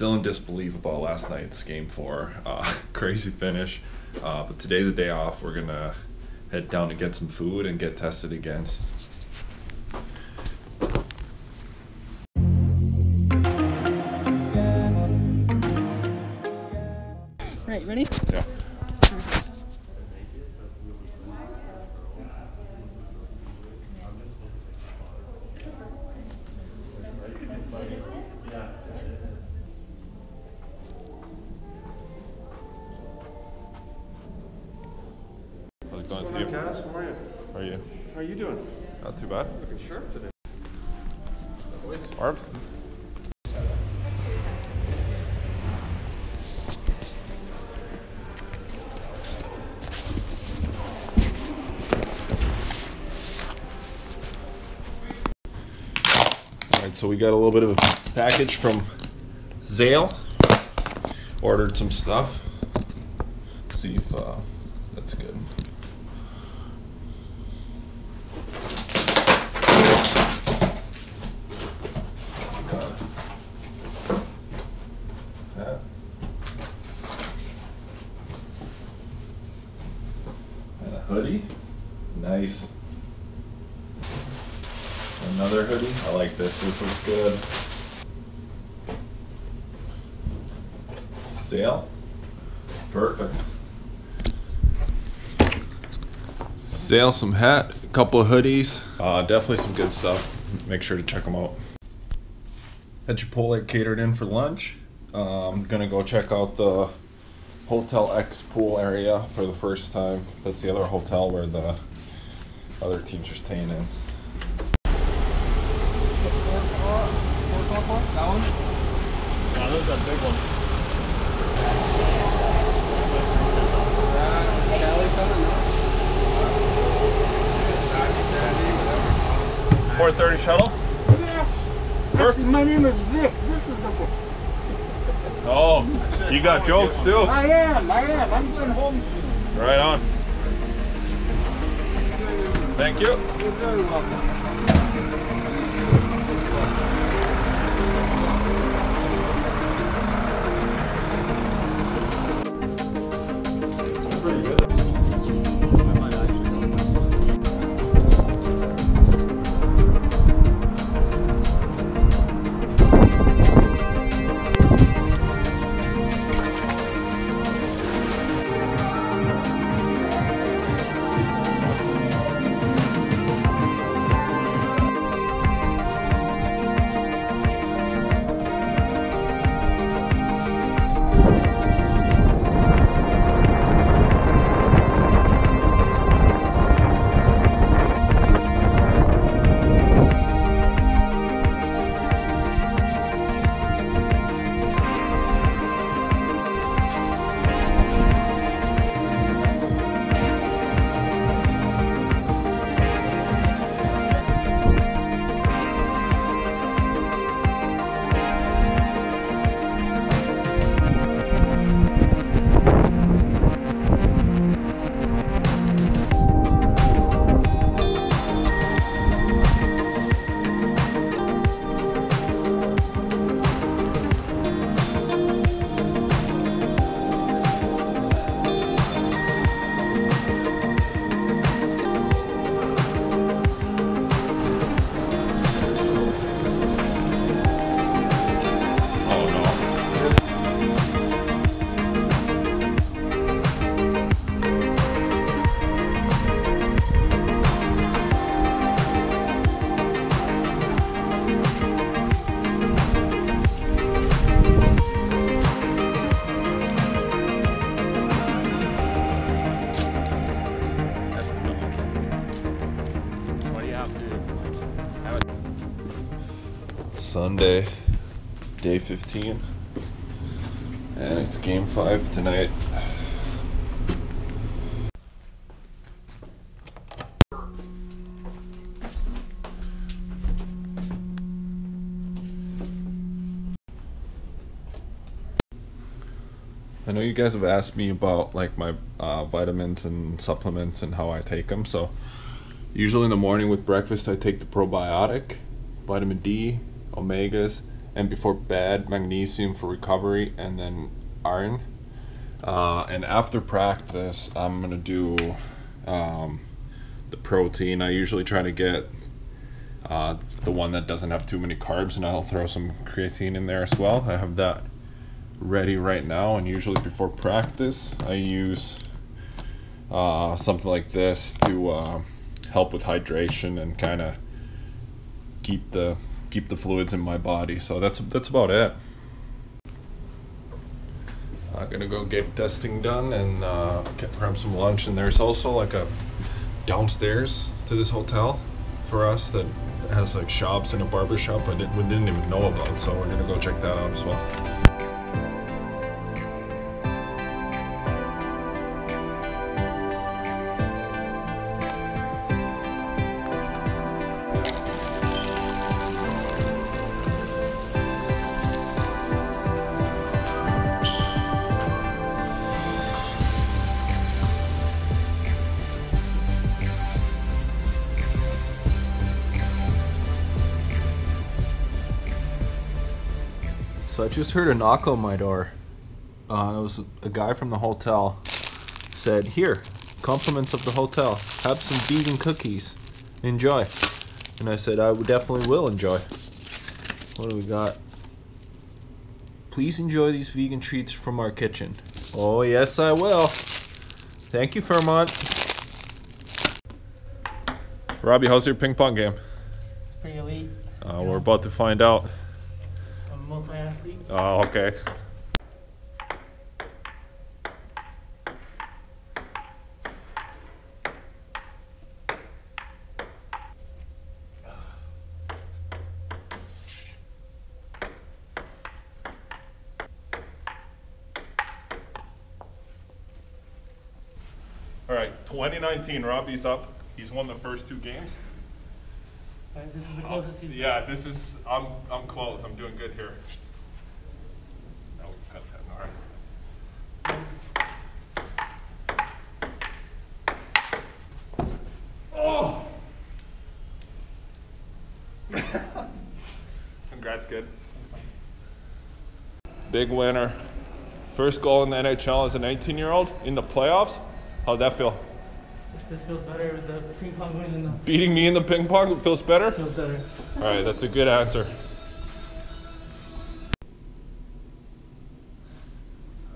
still in disbelief about last night's game four. Crazy finish. But today's a day off. We're going to head down to get some food and get tested again. Right, ready? Yeah. Cass, how are you? How are you? How are you doing? Not too bad. Looking sharp today. Marv? Alright, so we got a little bit of a package from Zale. Ordered some stuff. Let's see if that's good. Hoodie, nice. Another hoodie, I like this. This looks good. Sale, perfect. Sale, some hat, a couple of hoodies. Definitely some good stuff. Make sure to check them out. Had Chipotle catered in for lunch. I'm gonna go check out the Hotel X pool area for the first time. That's the other hotel where the other teams are staying in. That one? Yeah, that was that big one. That 4:30 shuttle? Yes! Perfect. Actually, my name is Vic. This is the 4. Oh, you got jokes too. I am. I'm going home soon. Right on. Thank you. You're very welcome. Sunday, day 15, and it's game 5 tonight. I know you guys have asked me about like my vitamins and supplements and how I take them. So usually in the morning with breakfast I take the probiotic, vitamin D, omegas, and before bed, magnesium for recovery, and then iron. And after practice, I'm gonna do the protein. I usually try to get the one that doesn't have too many carbs, and I'll throw some creatine in there as well. I have that ready right now, and usually before practice, I use something like this to help with hydration and kind of keep the fluids in my body. So that's about it. I'm gonna go get testing done and grab some lunch. And there's also like a downstairs to this hotel for us that has like shops and a barber shop we didn't even know about. So we're gonna go check that out as well. I just heard a knock on my door. It was a guy from the hotel. Said, "Here, compliments of the hotel. Have some vegan cookies. Enjoy." And I said, "I definitely will enjoy." What do we got? "Please enjoy these vegan treats from our kitchen." Oh yes, I will. Thank you, Fairmont. Robbie, how's your ping pong game? It's pretty elite. We're about to find out. Multi-athlete. Oh, okay. All right, 2019, Robbie's up. He's won the first two games. This is the closest he's been. This is, I'm close. I'm doing good here. No, cut that. All right. Oh! Congrats, kid. Big winner. First goal in the NHL as a 19-year-old in the playoffs. How'd that feel? This feels better with the ping pong winning in the... Beating me in the ping pong feels better? Feels better. Alright, that's a good answer.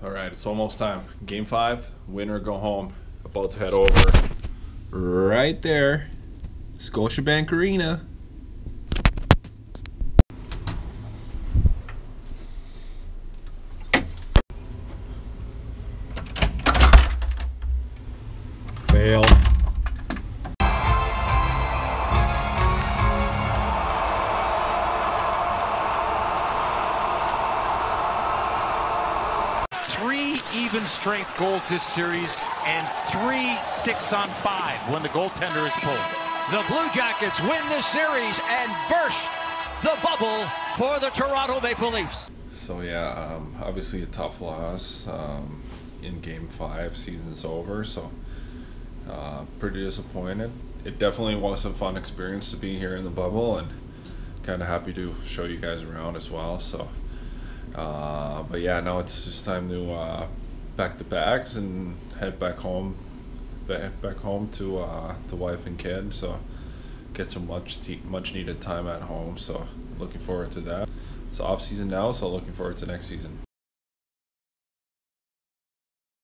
Alright, it's almost time. Game 5, win or go home. About to head over. Right there. Scotiabank Arena. Fail. Strength goals this series, and 3-6 on 5 when the goaltender is pulled. The Blue Jackets win this series and burst the bubble for the Toronto Maple Leafs. So yeah, obviously a tough loss in Game 5. Season's over, so pretty disappointed. It definitely was a fun experience to be here in the bubble, and kind of happy to show you guys around as well. So, but yeah, now it's just time to pack the bags and head back home to the wife and kid. So get some much needed time at home. So looking forward to that. It's off season now, so looking forward to next season.